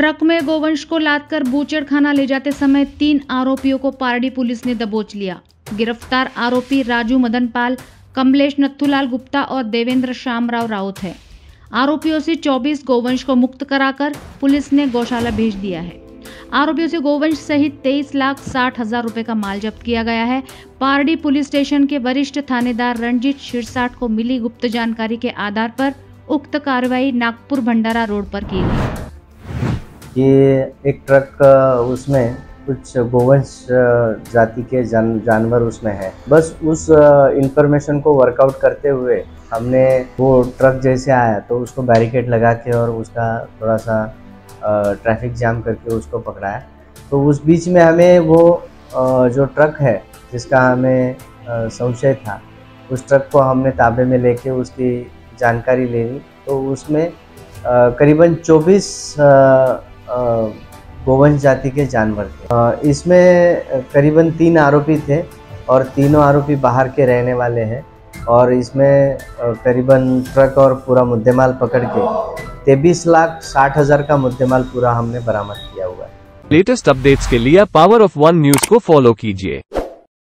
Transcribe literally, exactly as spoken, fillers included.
Truck में गोवंश को लादकर बूचड़खाना ले जाते समय तीन आरोपियों को पारडी पुलिस ने दबोच लिया। गिरफ्तार आरोपी राजू मदनपाल, कमलेश नथुलाल गुप्ता और देवेंद्र श्यामराव राउत है। आरोपियों से चौबीस गोवंश को मुक्त कराकर पुलिस ने गौशाला भेज दिया है। आरोपियों से गोवंश सहित तेईस लाख साठ हजार रुपए का माल जब्त किया गया है। पारडी पुलिस स्टेशन के वरिष्ठ थानेदार रणजीत शेरसाठ को मिली गुप्त जानकारी के आधार पर उक्त कार्रवाई नागपुर भंडारा रोड पर की गई। ये एक ट्रक, उसमें कुछ गोवंश जाति के जान, जानवर उसमें है। बस उस इंफॉर्मेशन को वर्कआउट करते हुए हमने वो ट्रक जैसे आया तो उसको बैरिकेड लगा के और उसका थोड़ा सा ट्रैफिक जाम करके उसको पकड़ाया। तो उस बीच में हमें वो जो ट्रक है जिसका हमें संशय था, उस ट्रक को हमने ताबे में लेके उसकी जानकारी ले ली। तो उसमें करीबन चौबीस गोवंश जाति के जानवर थे। इसमें करीबन तीन आरोपी थे और तीनों आरोपी बाहर के रहने वाले हैं और इसमें करीबन ट्रक और पूरा मुद्देमाल पकड़ के तेईस लाख साठ हजार का मुद्देमाल पूरा हमने बरामद किया हुआ है। लेटेस्ट अपडेट्स के लिए पावर ऑफ वन न्यूज़ को फॉलो कीजिए।